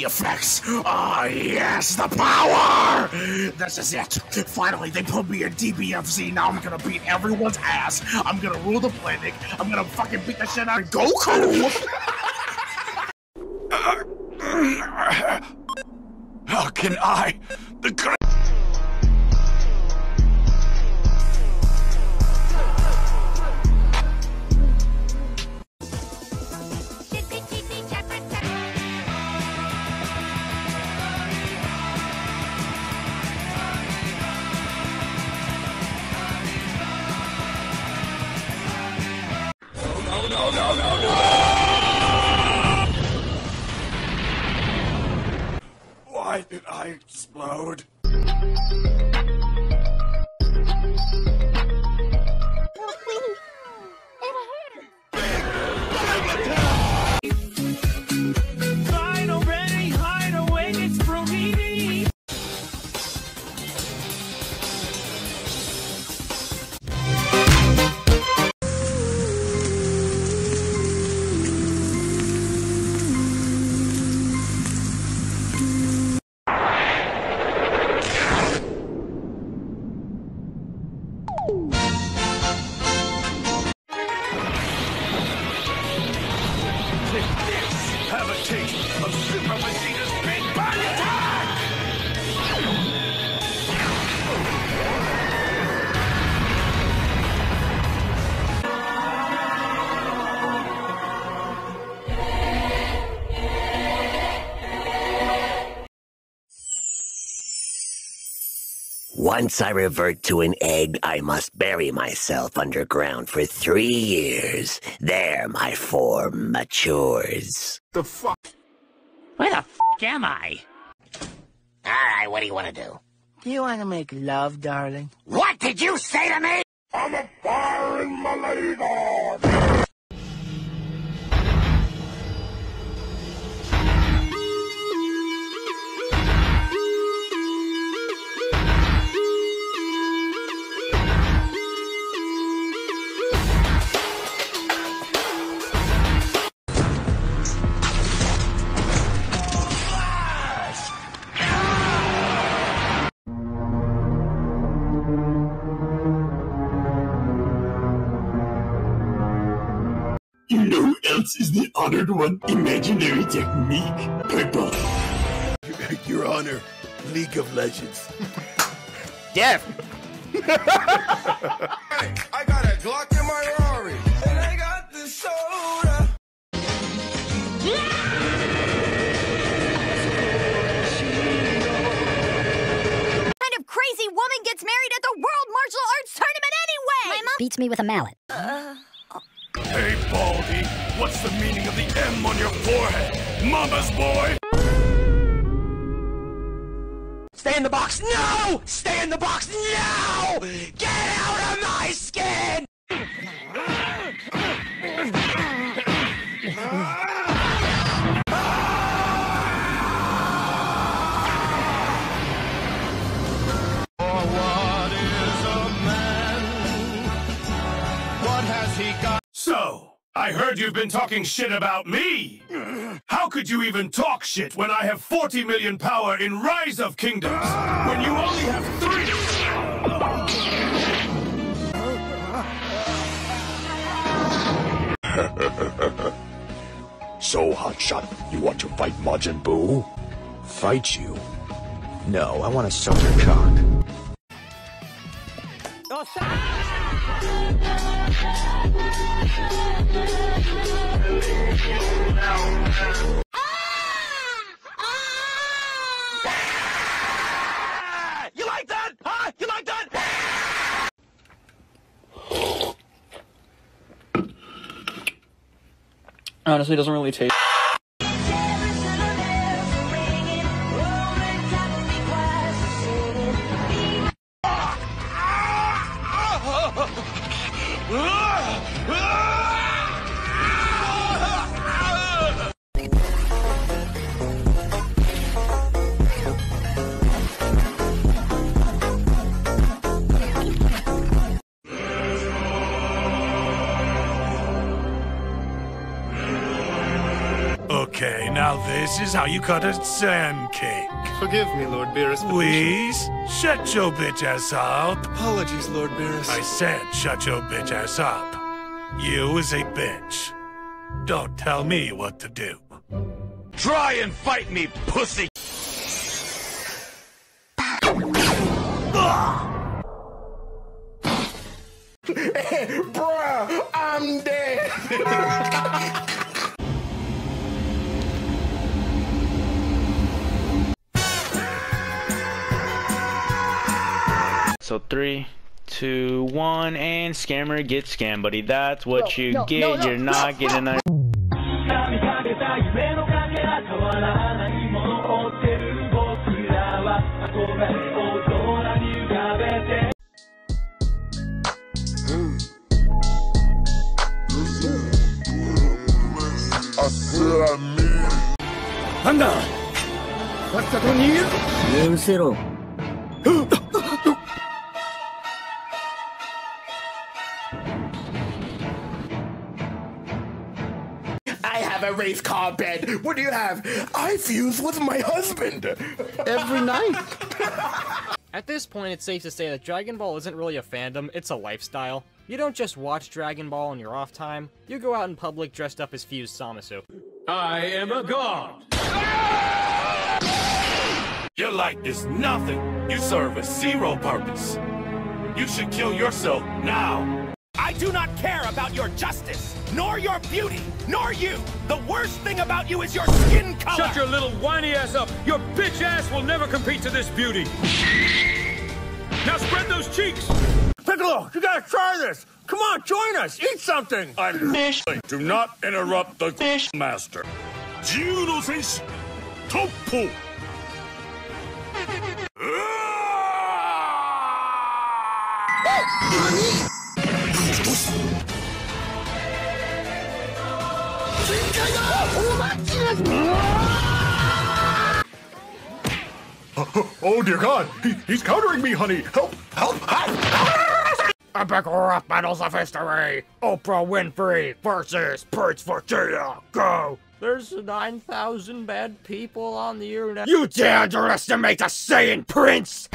the effects. Ah, yes, the power! This is it. Finally, they put me in DBFZ. Now I'm gonna beat everyone's ass. I'm gonna rule the planet. I'm gonna fucking beat the shit out of Goku! How can I? The great... Why did I explode? Once I revert to an egg, I must bury myself underground for 3 years. There my form matures. The fuck? Where the fuck am I? Alright, what do you want to do? Do you want to make love, darling? What did you say to me? I'm a fire in Maladon! Is the honored one Imaginary Technique? Purple. Your Honor, League of Legends. Death. I got a Glock in my Rory, and I got the soda. What kind of crazy woman gets married at the World Martial Arts Tournament anyway? My mom beats me with a mallet. Hey, Baldy, what's the meaning of the M on your forehead? Mama's boy! Stay in the box now! Stay in the box now! Get out of my skin! So, I heard you've been talking shit about me! How could you even talk shit when I have 40 million power in Rise of Kingdoms, when you only have 3? So, hotshot, you want to fight Majin Buu? Fight you? No, I want to suck your cock. You like that? Huh? You like that? Honestly, it doesn't really taste. Okay, now Now this is how you cut a sand cake. Forgive me, Lord Beerus. Please? Shut your bitch ass up. Apologies, Lord Beerus. I said shut your bitch ass up. You is a bitch. Don't tell me what to do. Try and fight me, pussy! Bruh, I'm dead! So 3, 2, 1, and scammer get scammed, buddy. That's what no, you no, get. No, no, you're no, not no, getting no. I have a race car bed. What do you have? I fuse with my husband every night. At this point, it's safe to say that Dragon Ball isn't really a fandom, it's a lifestyle. You don't just watch Dragon Ball in your off time, you go out in public dressed up as Fused Samusu. I am a god! Your life is nothing! You serve a zero purpose! You should kill yourself now! I do not care about your justice, nor your beauty, nor you! The worst thing about you is your skin color! Shut your little whiny ass up! Your bitch ass will never compete to this beauty! Now spread those cheeks! Piccolo, you gotta try this! Come on, join us! Eat something! I'm fish. Do not interrupt the fish master. Jiyudo-sensei, toppo! Oh dear God! He's countering me, honey! Help! Help! Help! Epic Rock Battles of History! Oprah Winfrey versus Prince Virginia! Go! There's 9,000 bad people on the internet. You dare underestimate the Saiyan Prince!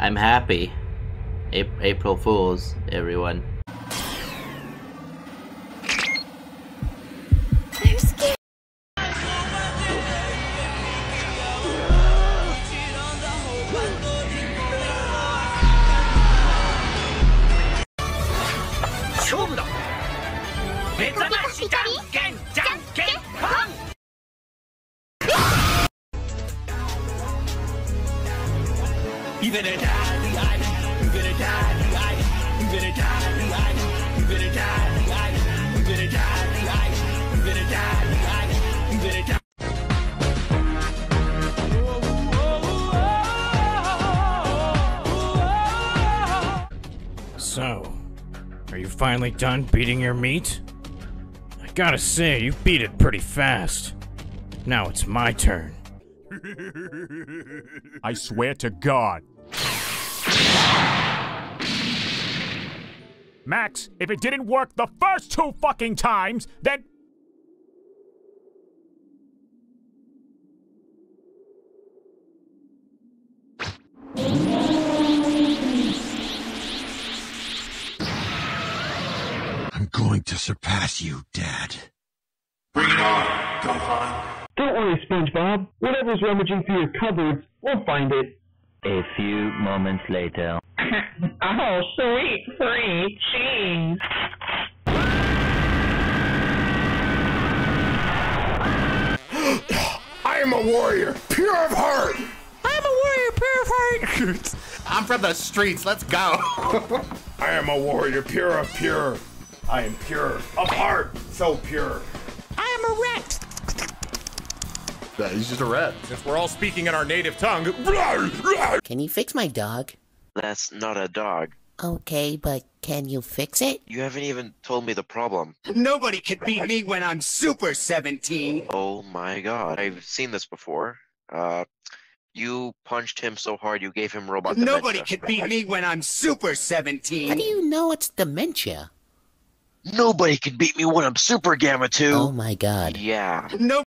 I'm happy. April Fools, everyone. I'm scared. Even a So, are you finally done beating your meat? I gotta say, you beat it pretty fast. Now it's my turn. I swear to God. Max, if it didn't work the first 2 fucking times, then... I'm going to surpass you, Dad. Bring it on, Gohan. Don't worry, SpongeBob. Whatever's rummaging through your cupboards, we'll find it. A few moments later... Oh, sweet free cheese! I am a warrior, pure of heart! I'm a warrior, pure of heart! I'm from the streets, let's go! I am a warrior, pure of pure. I am pure of heart, so pure. I am a rat! Yeah, he's just a rat. Since we're all speaking in our native tongue... Can you fix my dog? That's not a dog. Okay, but can you fix it? You haven't even told me the problem. Nobody can beat me when I'm Super 17! Oh my god, I've seen this before. You punched him so hard you gave him robot dementia. Nobody can beat me when I'm Super 17! How do you know it's dementia? Nobody can beat me when I'm Super Gamma 2! Oh my god. Yeah. No.